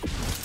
Yeah! You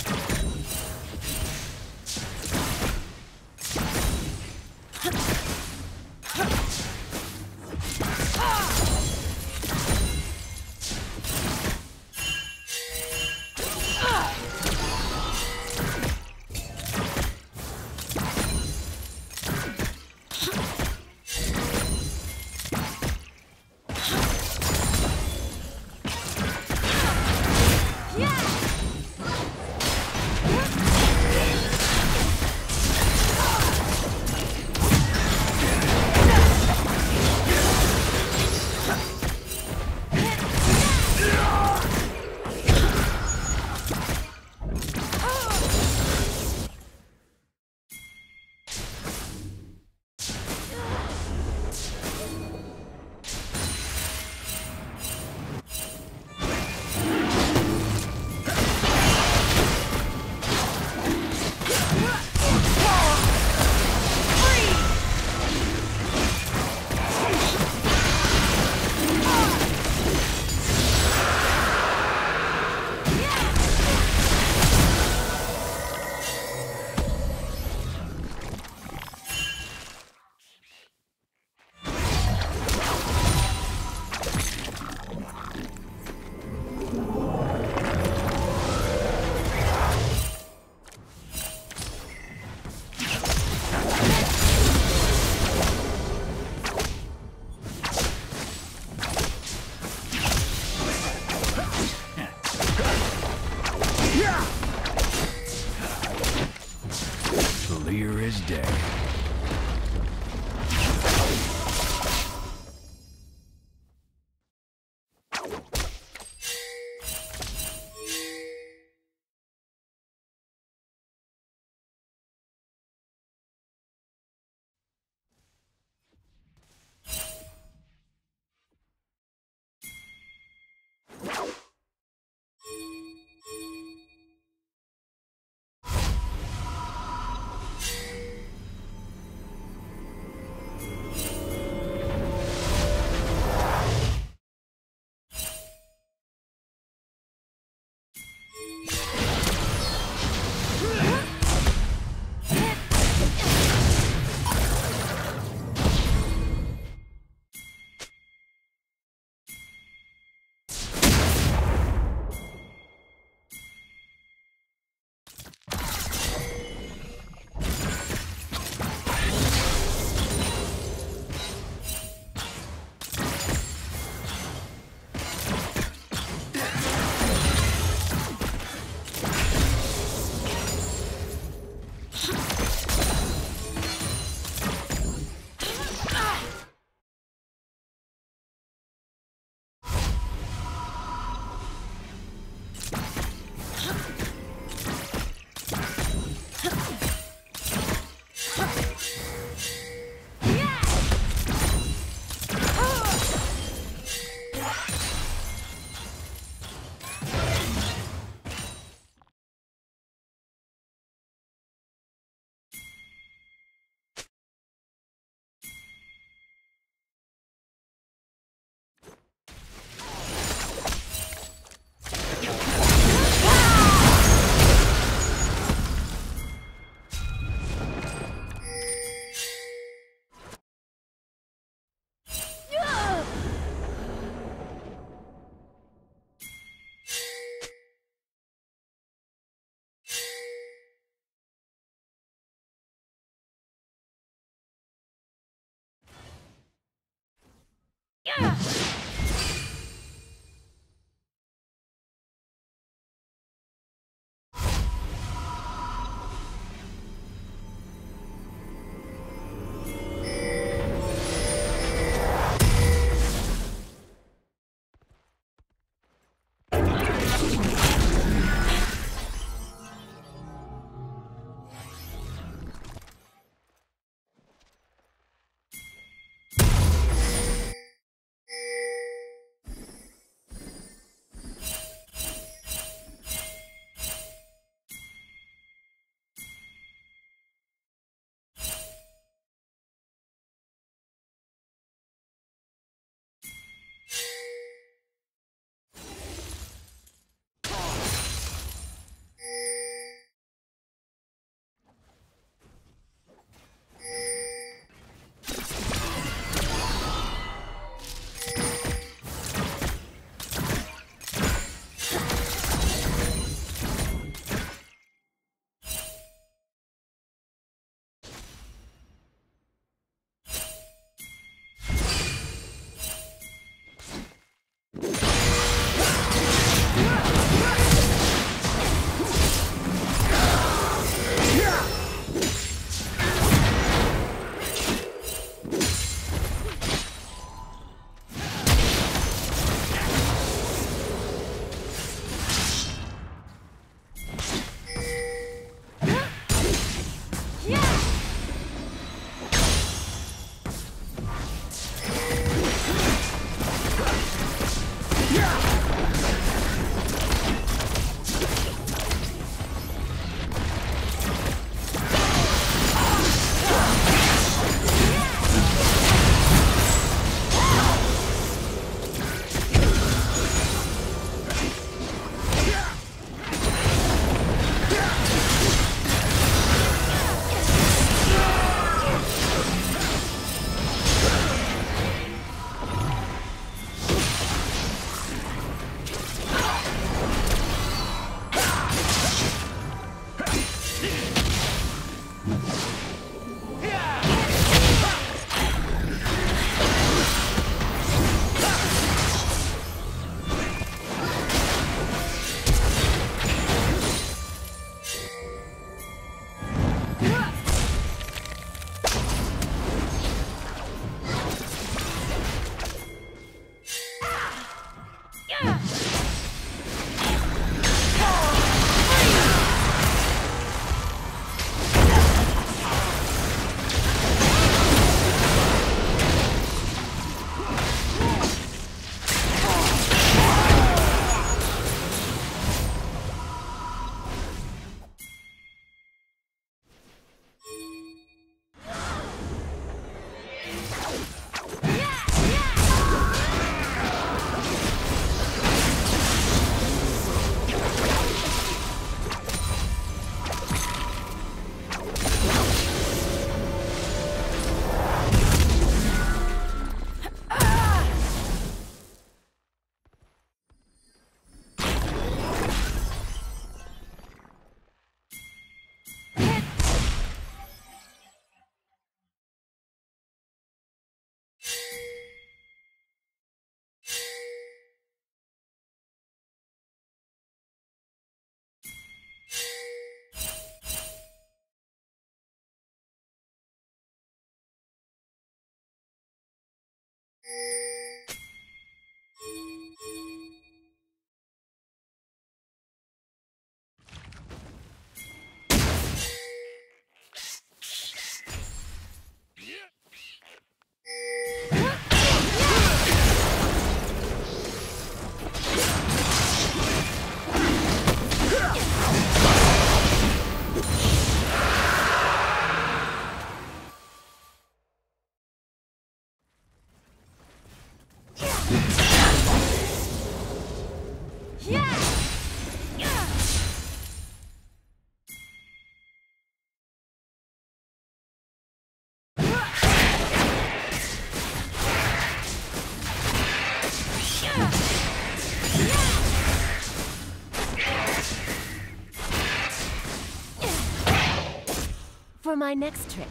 For my next trick,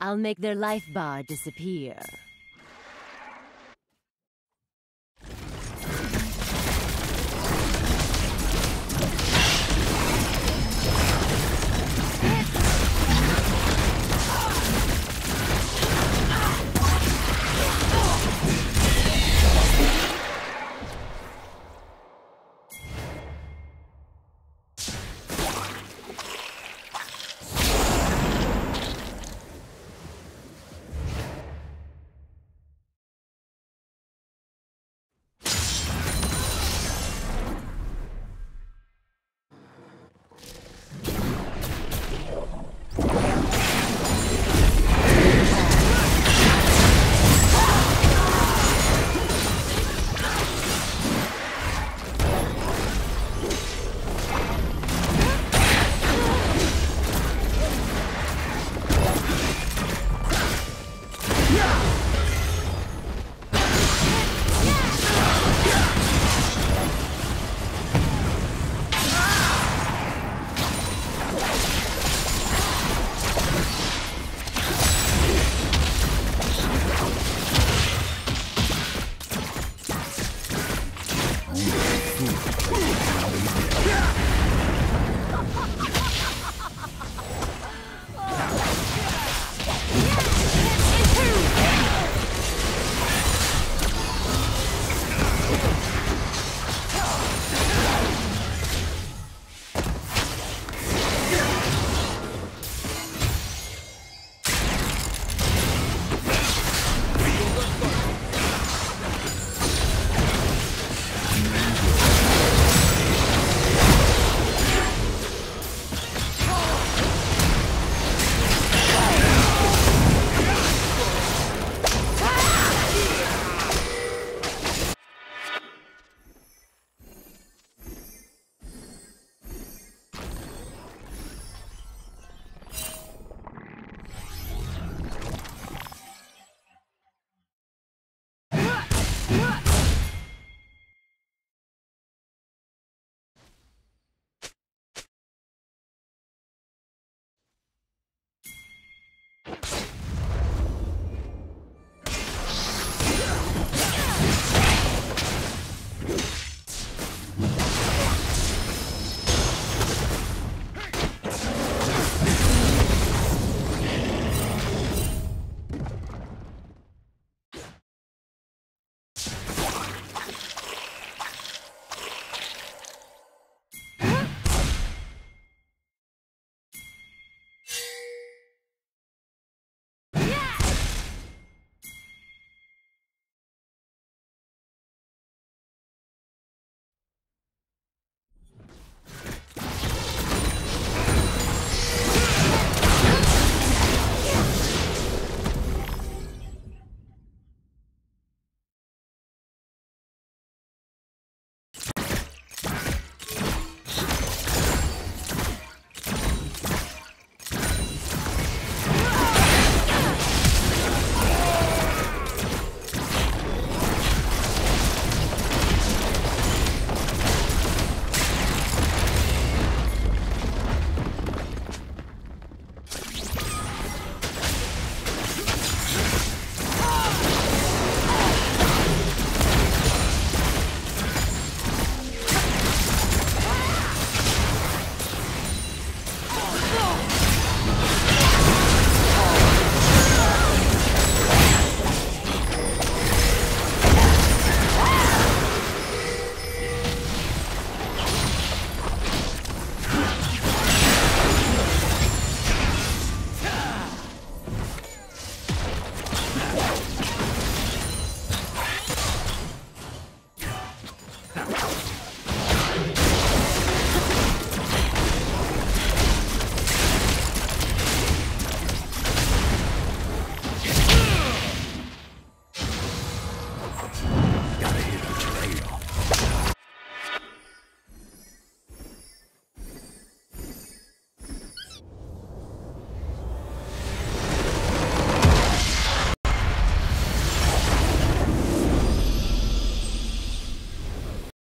I'll make their life bar disappear.